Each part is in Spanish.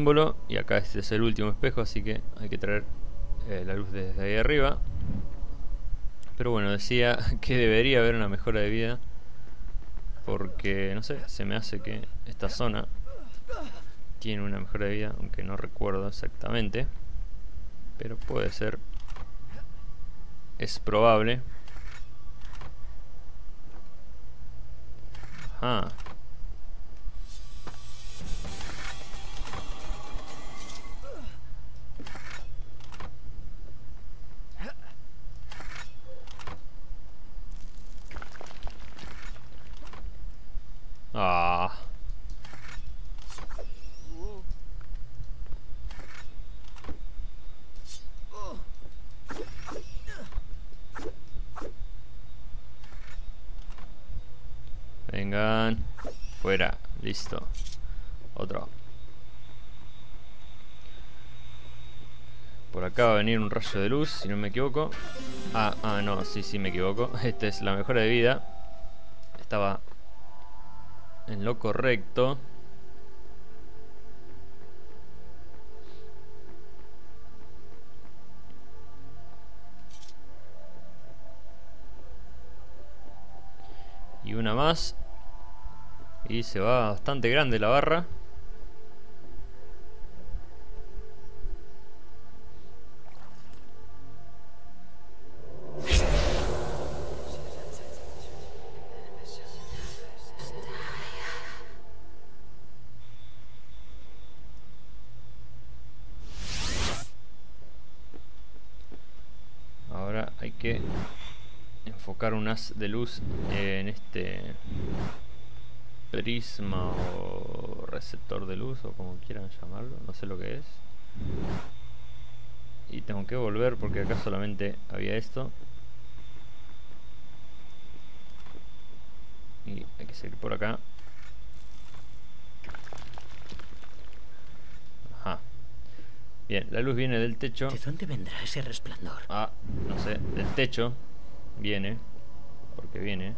símbolo, y acá este es el último espejo, así que hay que traer la luz desde ahí arriba. Pero bueno, decía que debería haber una mejora de vida, porque no sé, se me hace que esta zona tiene una mejora de vida, aunque no recuerdo exactamente, pero puede ser, es probable. Ajá. Ah. Vengan, fuera, listo. Otro. Por acá va a venir un rayo de luz, si no me equivoco. No, sí me equivoco. Esta es la mejora de vida. Estaba en lo correcto. Y una más. Y se va bastante grande la barra. Ahora hay que enfocar un haz de luz en este prisma o receptor de luz, o como quieran llamarlo, no sé lo que es. Y tengo que volver porque acá solamente había esto. Y hay que seguir por acá. Ajá. Bien, la luz viene del techo. ¿De dónde vendrá ese resplandor? Ah, no sé, del techo viene, porque viene.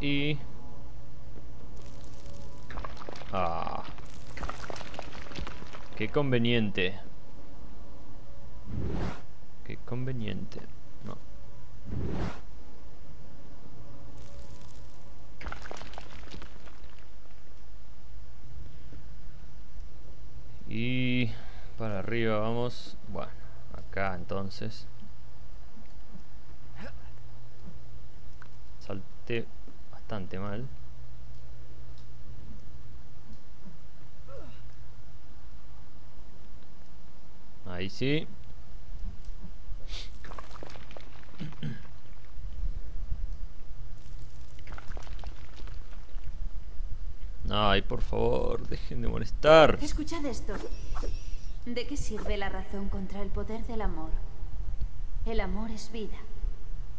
Y ah, qué conveniente, qué conveniente. No, y para arriba vamos. Bueno, acá entonces salté bastante mal. Ahí sí. Ay, por favor, dejen de molestar. Escuchad esto. ¿De qué sirve la razón contra el poder del amor? El amor es vida.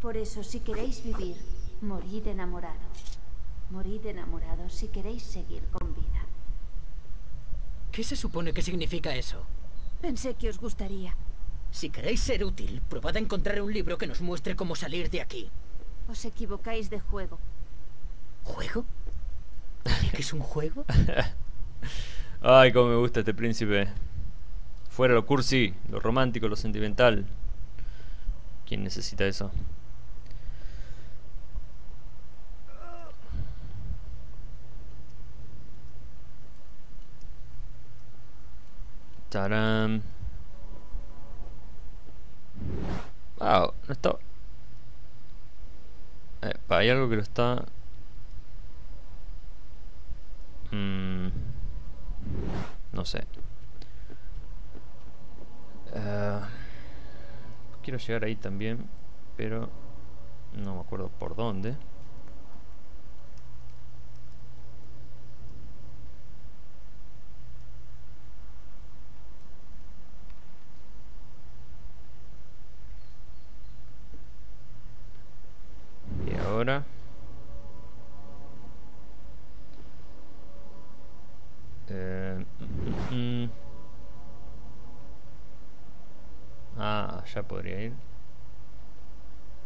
Por eso, si queréis vivir, morid enamorados. Morid enamorados si queréis seguir con vida. ¿Qué se supone que significa eso? Pensé que os gustaría. Si queréis ser útil, probad a encontrar un libro que nos muestre cómo salir de aquí. Os equivocáis de juego. ¿Juego? ¿Qué es un juego? Ay, cómo me gusta este príncipe. Fuera lo cursi, lo romántico, lo sentimental. ¿Quién necesita eso? ¡Tarán! Wow, no está. Hay algo que lo está. No sé. Quiero llegar ahí también, pero no me acuerdo por dónde. Ahora ya podría ir.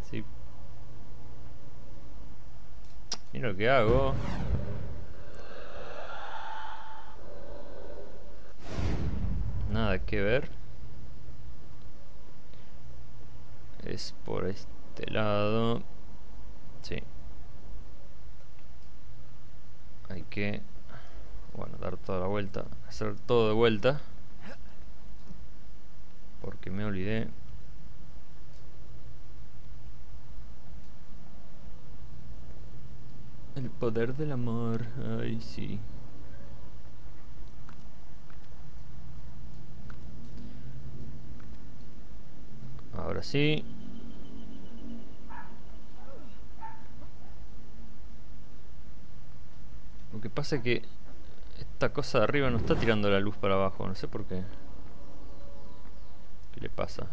Sí. Mira lo que hago. Nada que ver. Es por este lado. Sí. Hay que, bueno, dar toda la vuelta. Hacer todo de vuelta. Porque me olvidé. El poder del amor. Ay, sí. Ahora sí. Lo que pasa es que esta cosa de arriba no está tirando la luz para abajo, no sé por qué. ¿Qué le pasa?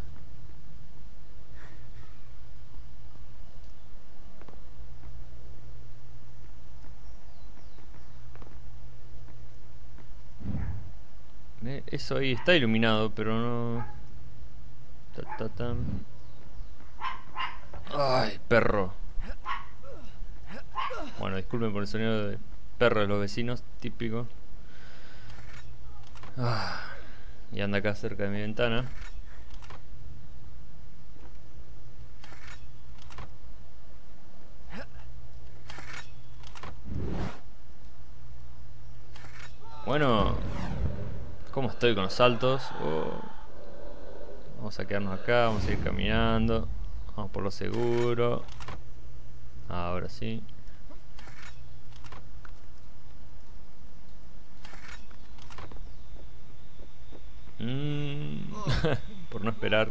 Eso ahí está iluminado, pero no... Ay, perro. Bueno, disculpen por el sonido de perro de los vecinos, típico. Y anda acá cerca de mi ventana. Bueno, ¿cómo estoy con los saltos? Oh. Vamos a quedarnos acá, vamos a ir caminando. Vamos por lo seguro. Ahora sí. Por no esperar.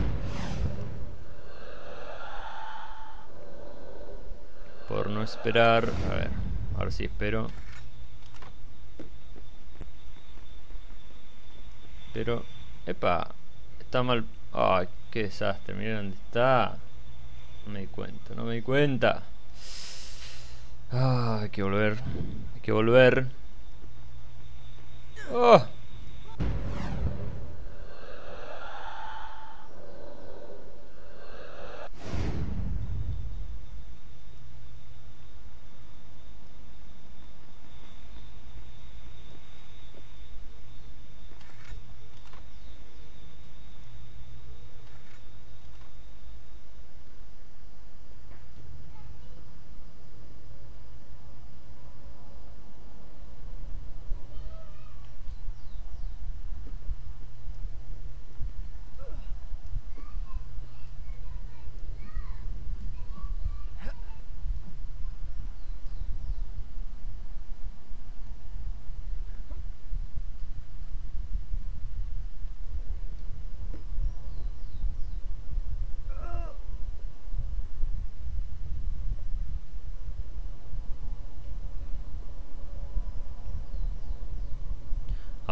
Por no esperar. A ver, ahora sí espero. Pero... ¡epa! Está mal... Ay, qué desastre, mira dónde está. No me di cuenta, no me di cuenta. Ah, hay que volver. Hay que volver. Oh.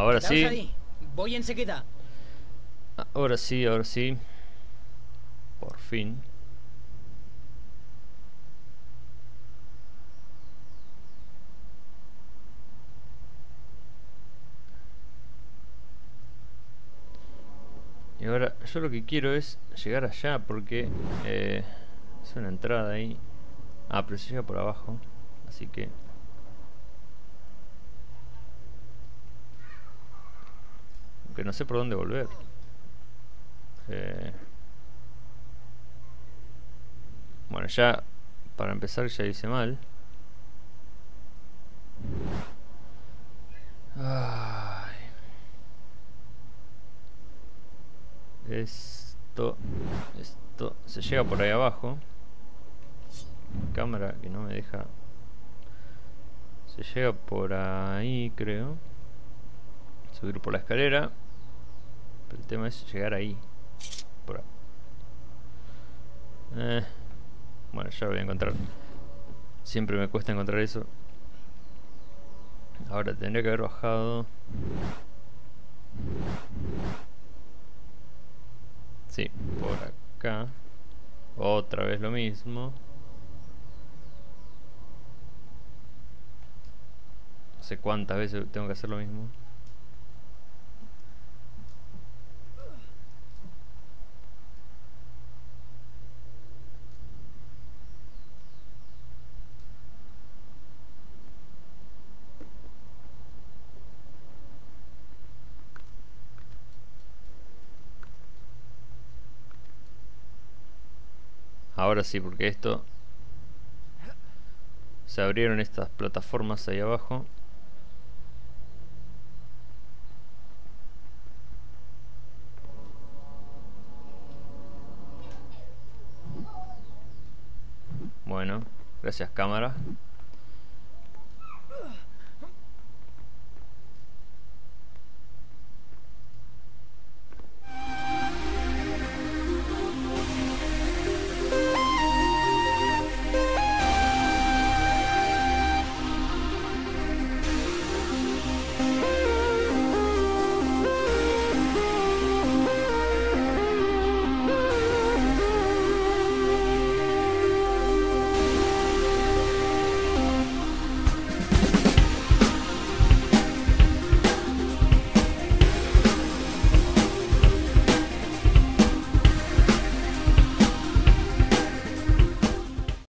Ahora sí. Ahí. Voy enseguida. Ahora sí, ahora sí. Por fin. Y ahora, yo lo que quiero es llegar allá porque es una entrada ahí. Ah, pero se llega por abajo. Así que... que no sé por dónde volver. Bueno, ya para empezar ya hice mal. Ay. Esto se llega por ahí abajo. Cámara que no me deja. Se llega por ahí, creo. Subir por la escalera. Pero el tema es llegar ahí. Por ahí. Bueno, ya lo voy a encontrar. Siempre me cuesta encontrar eso. Ahora tendría que haber bajado. Sí, por acá. Otra vez lo mismo. No sé cuántas veces tengo que hacer lo mismo. Ahora sí, porque esto... Se abrieron estas plataformas ahí abajo. Bueno, gracias cámara.